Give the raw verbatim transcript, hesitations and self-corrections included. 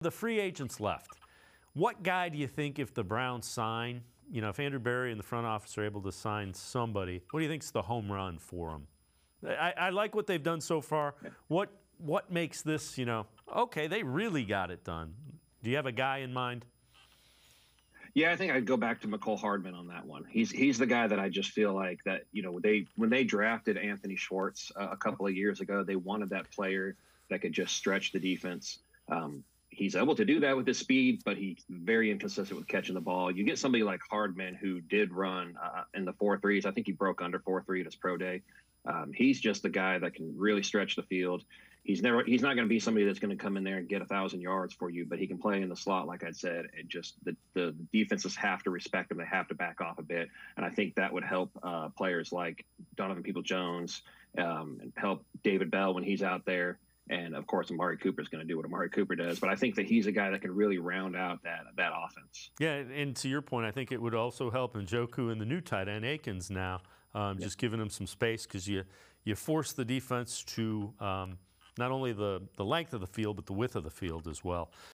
The free agents left. What guy do you think, if the Browns sign, you know, if Andrew Berry and the front office are able to sign somebody, what do you think's the home run for them? I, I like what they've done so far. What what makes this, you know, okay, they really got it done? Do you have a guy in mind? Yeah, I think I'd go back to Mecole Hardman on that one. He's he's the guy that I just feel like that, you know, they when they drafted Anthony Schwartz uh, a couple of years ago, they wanted that player that could just stretch the defense. Um, He's able to do that with his speed, but he's very inconsistent with catching the ball. You get somebody like Hardman, who did run uh, in the four threes. I think he broke under four three at his pro day. Um, he's just the guy that can really stretch the field. He's never he's not going to be somebody that's going to come in there and get a thousand yards for you, but he can play in the slot, like I said. And just the, the defenses have to respect him. They have to back off a bit, and I think that would help uh, players like Donovan People Jones um, and help David Bell when he's out there. And, of course, Amari Cooper is going to do what Amari Cooper does. But I think that he's a guy that can really round out that that offense. Yeah, and to your point, I think it would also help Njoku and the new tight end, Aikens, now, um, yeah. just giving him some space, because you, you force the defense to um, not only the, the length of the field but the width of the field as well.